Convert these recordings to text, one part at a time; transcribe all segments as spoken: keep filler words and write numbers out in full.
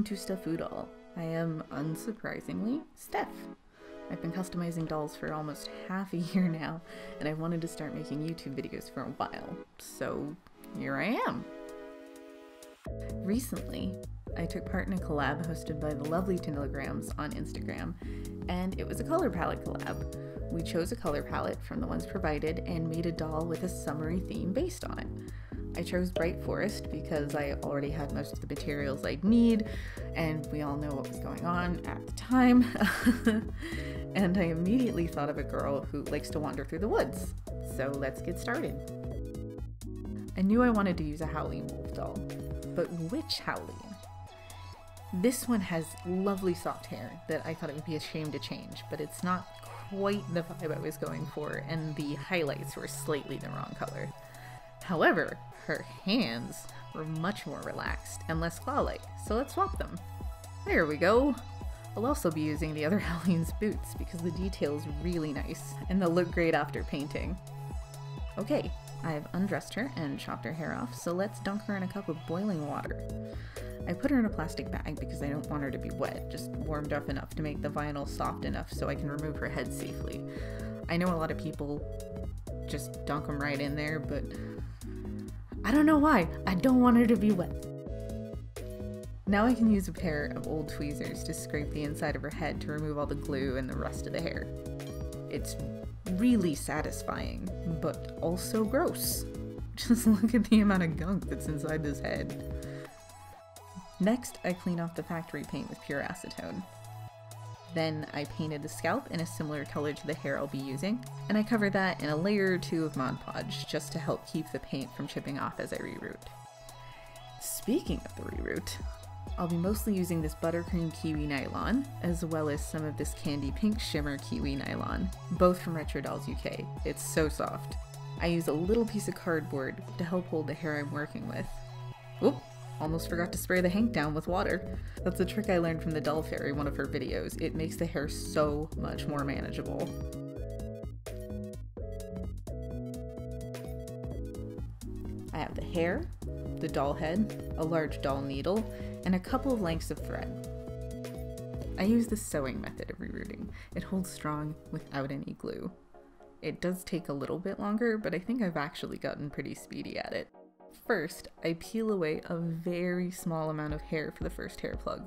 welcome to Stephoodoll. I am, unsurprisingly, Steph. I've been customizing dolls for almost half a year now, and I've wanted to start making YouTube videos for a while, so here I am. Recently, I took part in a collab hosted by the lovely Tanillagrams on Instagram, and it was a color palette collab. We chose a color palette from the ones provided and made a doll with a summery theme based on it. I chose Bright Forest because I already had most of the materials I'd need, and we all know what was going on at the time. And I immediately thought of a girl who likes to wander through the woods. So let's get started. I knew I wanted to use a Howling wolf doll, but which Howling? This one has lovely soft hair that I thought it would be a shame to change, but it's not quite the vibe I was going for, and the highlights were slightly the wrong color. However, her hands were much more relaxed and less claw-like, so let's swap them. There we go! I'll also be using the other Howleen's boots because the detail's really nice, and they'll look great after painting. Okay, I've undressed her and chopped her hair off, so let's dunk her in a cup of boiling water. I put her in a plastic bag because I don't want her to be wet, just warmed up enough to make the vinyl soft enough so I can remove her head safely. I know a lot of people just dunk them right in there, but I don't know why. I don't want her to be wet. Now I can use a pair of old tweezers to scrape the inside of her head to remove all the glue and the rest of the hair. It's really satisfying, but also gross. Just look at the amount of gunk that's inside this head. Next, I clean off the factory paint with pure acetone. Then I painted the scalp in a similar color to the hair I'll be using, and I cover that in a layer or two of Mod Podge just to help keep the paint from chipping off as I reroute. Speaking of the reroute, I'll be mostly using this buttercream kiwi nylon, as well as some of this candy pink shimmer kiwi nylon, both from Retro Dolls U K. It's so soft. I use a little piece of cardboard to help hold the hair I'm working with. Oop! Almost forgot to spray the hank down with water. That's a trick I learned from the Doll Fairy, one of her videos. It makes the hair so much more manageable. I have the hair, the doll head, a large doll needle, and a couple of lengths of thread. I use the sewing method of rerouting. It holds strong without any glue. It does take a little bit longer, but I think I've actually gotten pretty speedy at it. First, I peel away a very small amount of hair for the first hair plug.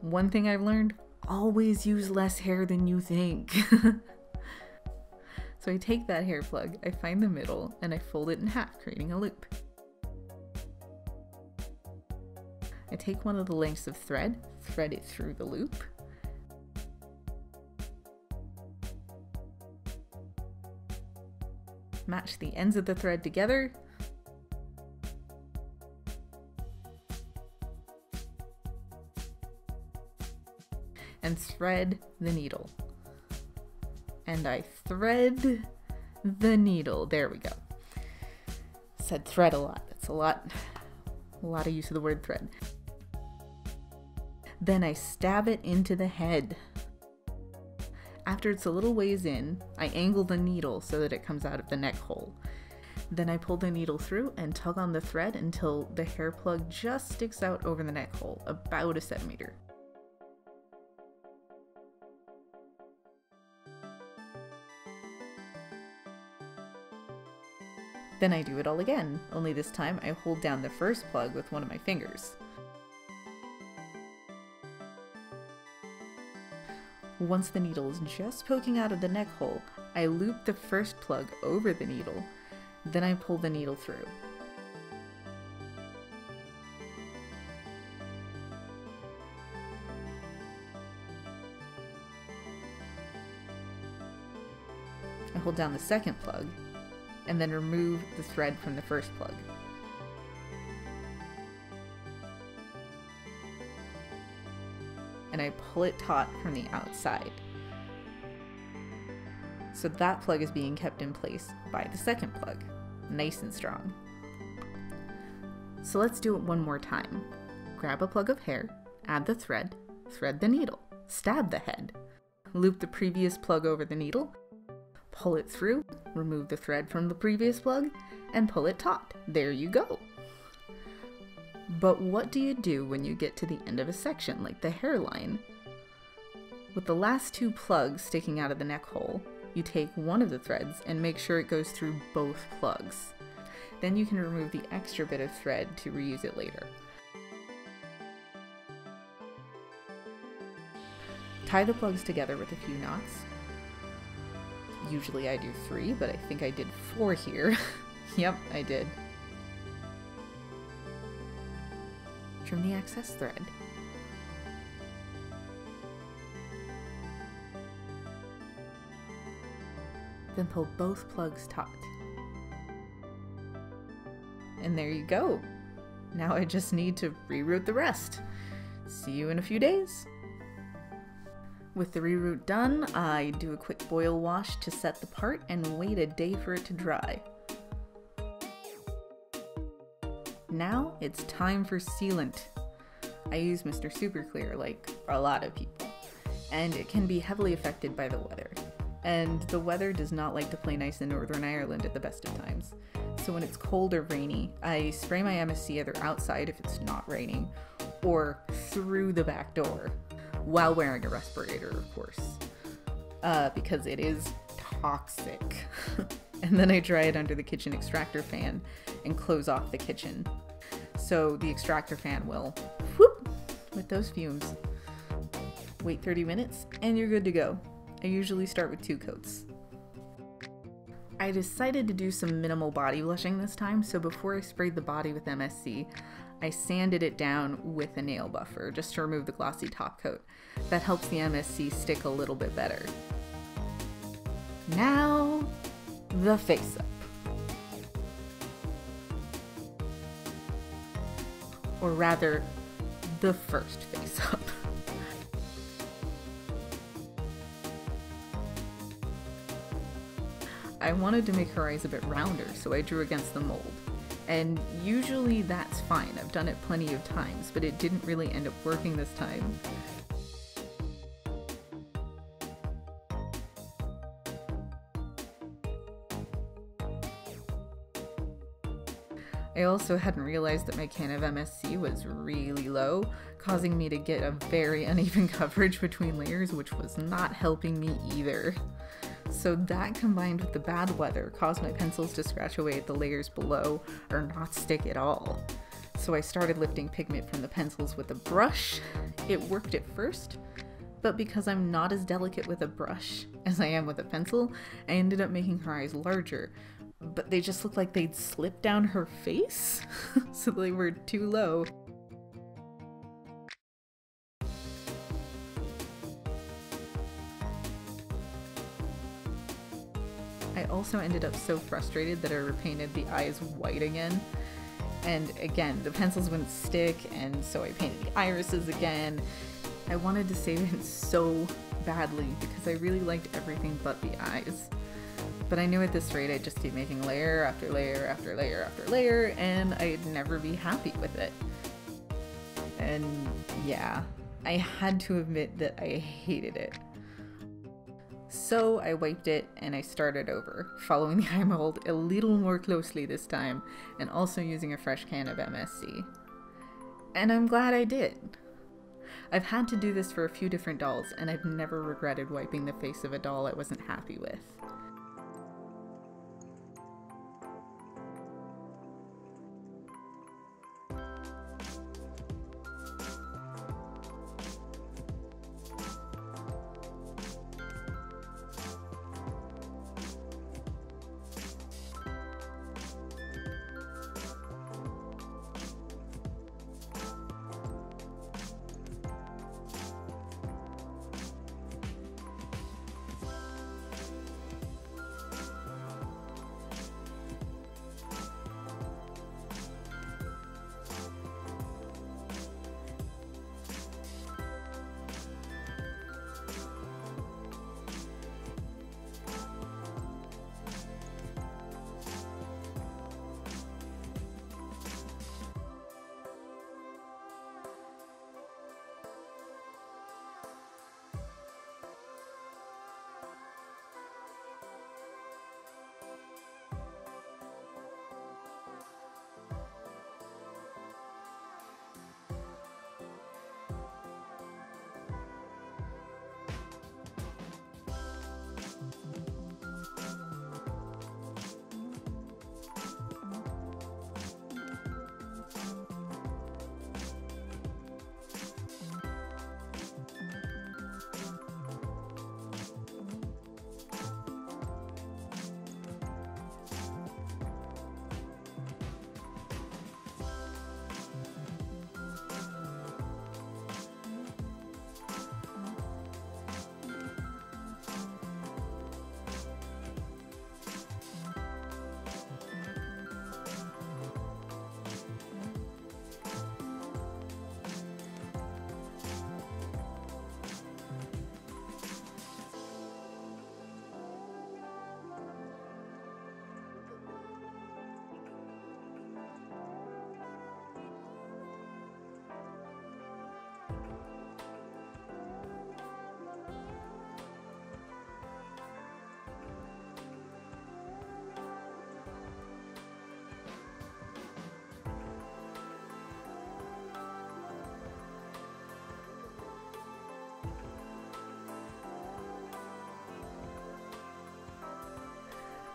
One thing I've learned, always use less hair than you think. So I take that hair plug, I find the middle, and I fold it in half, creating a loop. I take one of the lengths of thread, thread it through the loop, match the ends of the thread together, and thread the needle. And I thread the needle. There we go. Said thread a lot. That's a lot, a lot of use of the word thread. Then I stab it into the head. After it's a little ways in, I angle the needle so that it comes out of the neck hole. Then I pull the needle through and tug on the thread until the hair plug just sticks out over the neck hole, about a centimeter. Then I do it all again, only this time I hold down the first plug with one of my fingers. Once the needle is just poking out of the neck hole, I loop the first plug over the needle, then I pull the needle through. I hold down the second plug, and then remove the thread from the first plug. And I pull it taut from the outside. So that plug is being kept in place by the second plug, nice and strong. So let's do it one more time. Grab a plug of hair, add the thread, thread the needle, stab the head, loop the previous plug over the needle, pull it through, remove the thread from the previous plug, and pull it taut. There you go! But what do you do when you get to the end of a section, like the hairline? With the last two plugs sticking out of the neck hole, you take one of the threads and make sure it goes through both plugs. Then you can remove the extra bit of thread to reuse it later. Tie the plugs together with a few knots. Usually I do three, but I think I did four here. Yep, I did. Trim the excess thread. Then pull both plugs taut. And there you go. Now I just need to reroute the rest. See you in a few days. With the reroute done, I do a quick boil wash to set the part and wait a day for it to dry. Now it's time for sealant. I use Mister Super Clear like a lot of people, and it can be heavily affected by the weather. And the weather does not like to play nice in Northern Ireland at the best of times. So when it's cold or rainy, I spray my M S C either outside if it's not raining, or through the back door, while wearing a respirator, of course, uh, because it is toxic. And then I dry it under the kitchen extractor fan and close off the kitchen. So the extractor fan will whoop with those fumes. Wait thirty minutes and you're good to go. I usually start with two coats. I decided to do some minimal body blushing this time, so before I sprayed the body with M S C, I sanded it down with a nail buffer just to remove the glossy top coat. That helps the M S C stick a little bit better. Now, the face up. Or rather, the first face up. I wanted to make her eyes a bit rounder, so I drew against the mold. And usually that's fine, I've done it plenty of times, but it didn't really end up working this time. I also hadn't realized that my can of M S C was really low, causing me to get a very uneven coverage between layers, which was not helping me either. So that, combined with the bad weather, caused my pencils to scratch away at the layers below or not stick at all. So I started lifting pigment from the pencils with a brush. It worked at first, but because I'm not as delicate with a brush as I am with a pencil, I ended up making her eyes larger, but they just looked like they'd slipped down her face, so they were too low. I also ended up so frustrated that I repainted the eyes white again, and again the pencils wouldn't stick, and so I painted the irises again. I wanted to save it so badly because I really liked everything but the eyes, but I knew at this rate I'd just keep making layer after layer after layer after layer, and I'd never be happy with it. And yeah, I had to admit that I hated it. So I wiped it and I started over, following the eye mold a little more closely this time, and also using a fresh can of M S C. And I'm glad I did. I've had to do this for a few different dolls, and I've never regretted wiping the face of a doll I wasn't happy with.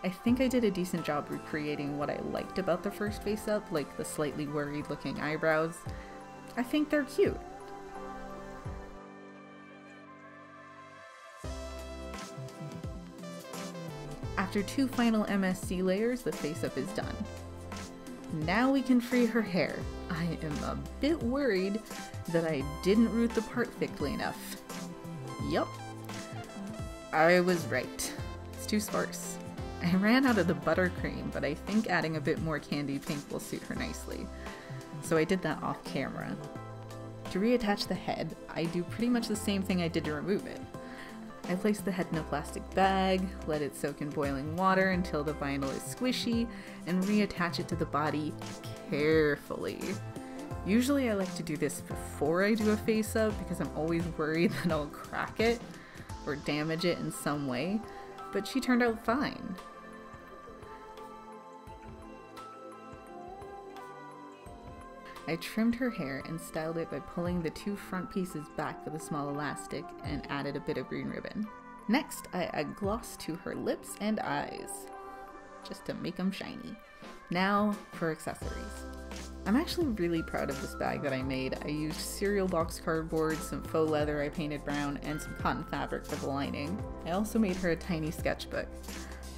I think I did a decent job recreating what I liked about the first face-up, like the slightly worried looking eyebrows. I think they're cute. After two final M S C layers, the face-up is done. Now we can free her hair. I am a bit worried that I didn't root the part thickly enough. Yup. I was right. It's too sparse. I ran out of the buttercream, but I think adding a bit more candy pink will suit her nicely. So I did that off camera. To reattach the head, I do pretty much the same thing I did to remove it. I placed the head in a plastic bag, let it soak in boiling water until the vinyl is squishy, and reattach it to the body carefully. Usually I like to do this before I do a face-up because I'm always worried that I'll crack it or damage it in some way, but she turned out fine. I trimmed her hair and styled it by pulling the two front pieces back with a small elastic and added a bit of green ribbon. Next, I add gloss to her lips and eyes, just to make them shiny. Now for accessories. I'm actually really proud of this bag that I made. I used cereal box cardboard, some faux leather I painted brown, and some cotton fabric for the lining. I also made her a tiny sketchbook.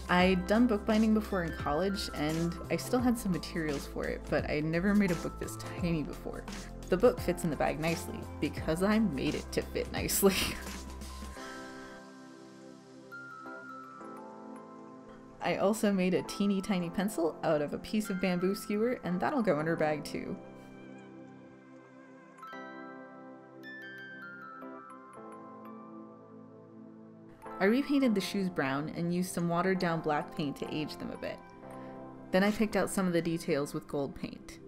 I'd done bookbinding before in college, and I still had some materials for it, but I never made a book this tiny before. The book fits in the bag nicely, because I made it to fit nicely. I also made a teeny tiny pencil out of a piece of bamboo skewer, and that'll go in her bag too. I repainted the shoes brown and used some watered down black paint to age them a bit. Then I picked out some of the details with gold paint.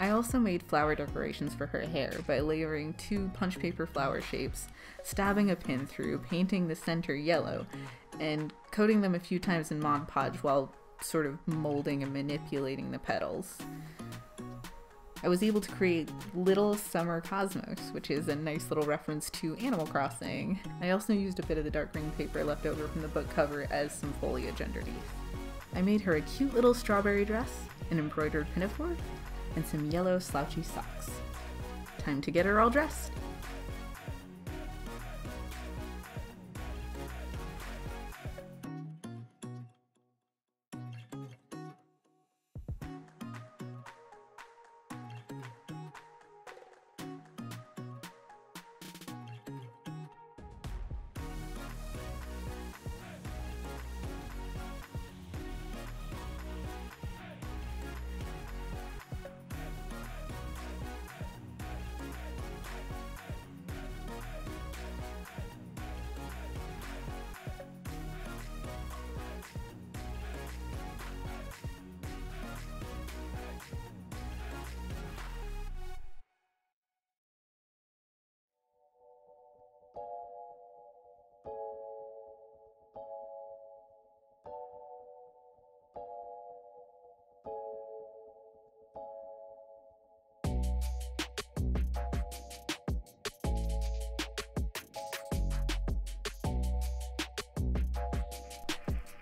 I also made flower decorations for her hair by layering two punch paper flower shapes, stabbing a pin through, painting the center yellow, and coating them a few times in Mod Podge while sort of molding and manipulating the petals. I was able to create Little Summer Cosmos, which is a nice little reference to Animal Crossing. I also used a bit of the dark green paper left over from the book cover as some foliage underneath. I made her a cute little strawberry dress, an embroidered pinafore, and some yellow slouchy socks. Time to get her all dressed!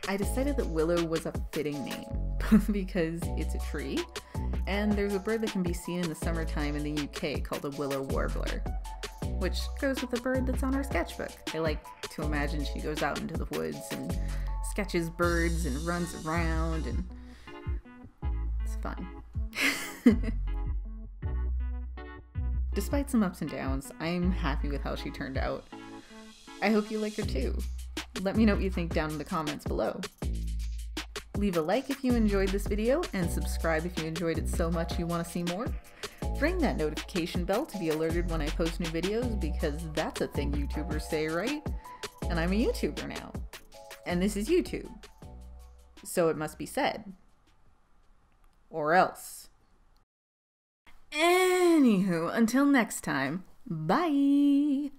I decided that Willow was a fitting name because it's a tree, and there's a bird that can be seen in the summertime in the U K called the Willow Warbler, which goes with the bird that's on our sketchbook. I like to imagine she goes out into the woods and sketches birds and runs around, and it's fun. Despite some ups and downs, I'm happy with how she turned out. I hope you like her too. Let me know what you think down in the comments below. Leave a like if you enjoyed this video, and subscribe if you enjoyed it so much you want to see more. Ring that notification bell to be alerted when I post new videos, because that's a thing YouTubers say, right? And I'm a YouTuber now. And this is YouTube. So it must be said. Or else. Anywho, until next time, bye!